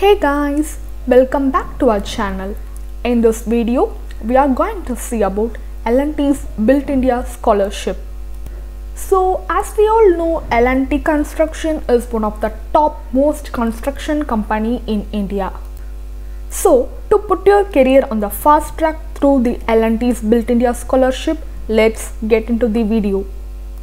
Hey guys, welcome back to our channel. In this video, we are going to see about L&T's Built India Scholarship. So, as we all know, L&T Construction is one of the top most construction company in India. So, to put your career on the fast track through the L&T's Built India Scholarship, let's get into the video.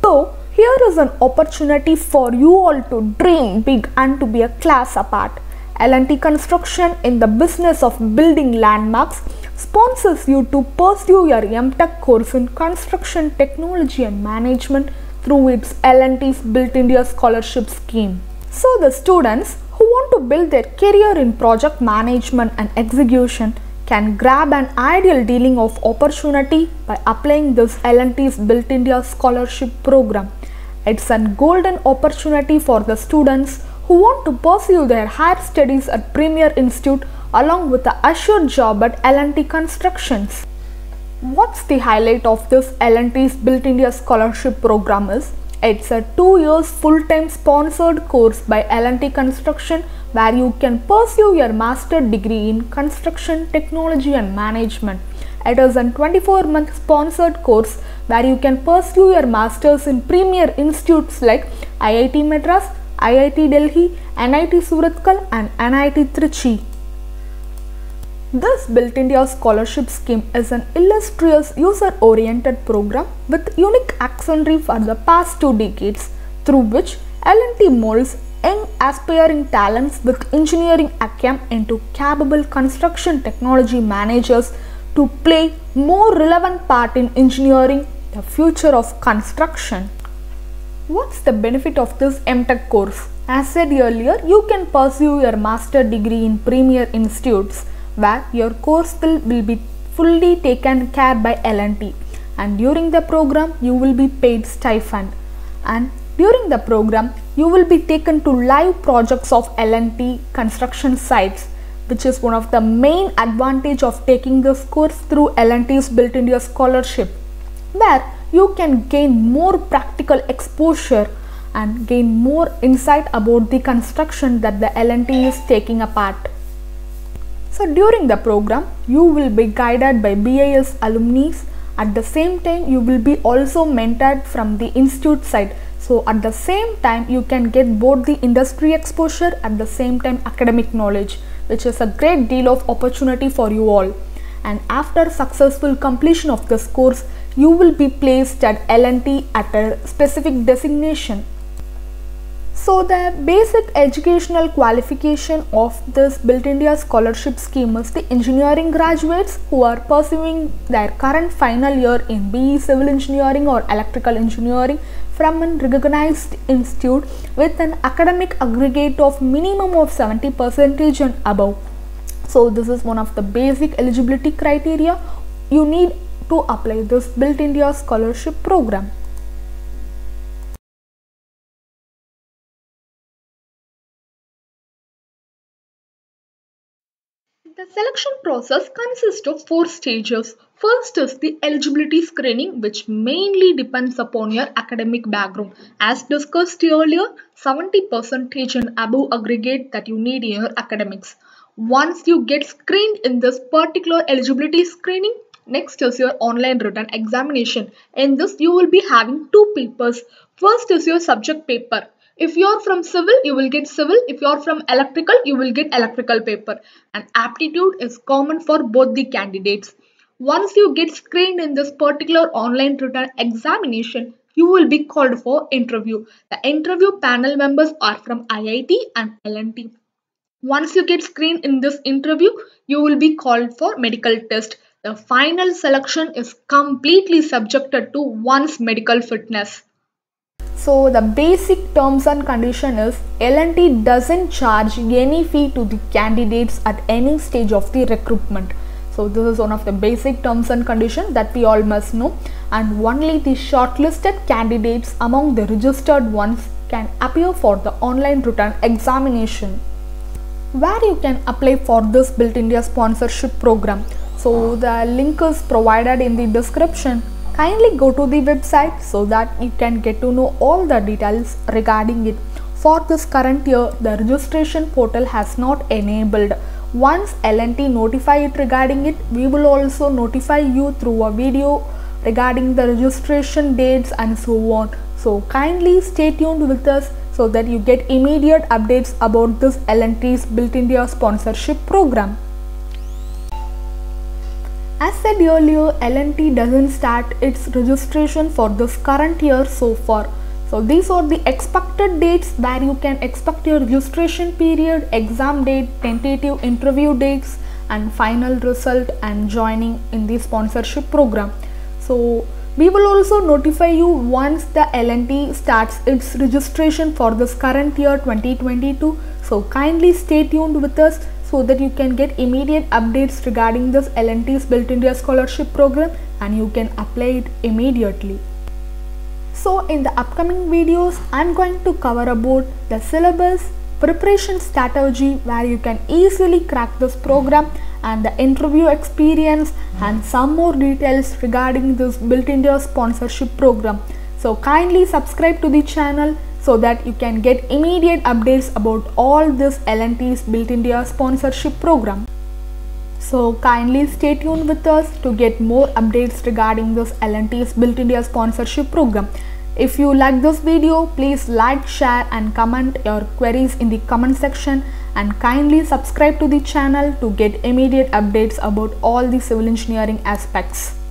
So, here is an opportunity for you all to dream big and to be a class apart. L&T Construction, in the business of building landmarks, sponsors you to pursue your MTech course in Construction Technology and Management through its L&T's Built India Scholarship Scheme. So the students who want to build their career in project management and execution can grab an ideal dealing of opportunity by applying this L&T's Built India Scholarship program. It's a golden opportunity for the students who want to pursue their higher studies at Premier Institute along with the assured job at L&T Constructions. What's the highlight of this L&T's Built India Scholarship program is? It's a 2 years full-time sponsored course by L&T Construction where you can pursue your master's degree in Construction Technology and Management. It is a 24-month sponsored course where you can pursue your master's in premier institutes like IIT Madras, IIT Delhi, NIT Surathkal and NIT Trichy. This Built India Scholarship Scheme is an illustrious user-oriented program with unique accentry for the past 2 decades through which L&T molds young aspiring talents with engineering acumen into capable construction technology managers to play more relevant part in engineering the future of construction. What's the benefit of this MTech course? As said earlier, you can pursue your master's degree in premier institutes where your course will be fully taken care by L&T, and during the program you will be paid stipend, and during the program you will be taken to live projects of L&T construction sites, which is one of the main advantage of taking this course through L&T's Built India Scholarship, where you can gain more practical exposure and gain more insight about the construction that the L&T is taking apart. So during the program, you will be guided by BIS alumni. At the same time, you will be also mentored from the institute side. So at the same time, you can get both the industry exposure at the same time academic knowledge, which is a great deal of opportunity for you all. And after successful completion of this course, you will be placed at L&T at a specific designation. So the basic educational qualification of this Built India Scholarship Scheme is the engineering graduates who are pursuing their current final year in BE Civil Engineering or Electrical Engineering from a recognized institute with an academic aggregate of minimum of 70% and above. So this is one of the basic eligibility criteria you need to apply this Built India Scholarship program. The selection process consists of 4 stages. First is the eligibility screening, which mainly depends upon your academic background. As discussed earlier, 70% and above aggregate that you need in your academics. Once you get screened in this particular eligibility screening, next is your online written examination. In this, you will be having 2 papers. First is your subject paper. If you are from civil, you will get civil. If you are from electrical, you will get electrical paper. And aptitude is common for both the candidates. Once you get screened in this particular online written examination, you will be called for interview. The interview panel members are from IIT and L&T. Once you get screened in this interview, you will be called for medical test. The final selection is completely subjected to one's medical fitness. So the basic terms and condition is L&T doesn't charge any fee to the candidates at any stage of the recruitment. So this is one of the basic terms and conditions that we all must know, and only the shortlisted candidates among the registered ones can appear for the online written examination. Where you can apply for this Built India Sponsorship program. So the link is provided in the description. Kindly go to the website so that you can get to know all the details regarding it. For this current year, the registration portal has not enabled. Once L&T notify it regarding it, we will also notify you through a video regarding the registration dates and so on. So kindly stay tuned with us so that you get immediate updates about this L&T's Built India sponsorship program. As said earlier, L&T doesn't start its registration for this current year so far. So these are the expected dates where you can expect your registration period, exam date, tentative interview dates and final result and joining in the sponsorship program. So we will also notify you once the L&T starts its registration for this current year 2022. So kindly stay tuned with us so that you can get immediate updates regarding this L&T's Built India Scholarship Program and you can apply it immediately. So in the upcoming videos, I am going to cover about the syllabus, preparation strategy where you can easily crack this program, and the interview experience and some more details regarding this Built India sponsorship program. So kindly subscribe to the channel so that you can get immediate updates about all this L&T's Built India sponsorship program. So kindly stay tuned with us to get more updates regarding this L&T's Built India sponsorship program. If you like this video, please like, share and comment your queries in the comment section, and kindly subscribe to the channel to get immediate updates about all the civil engineering aspects.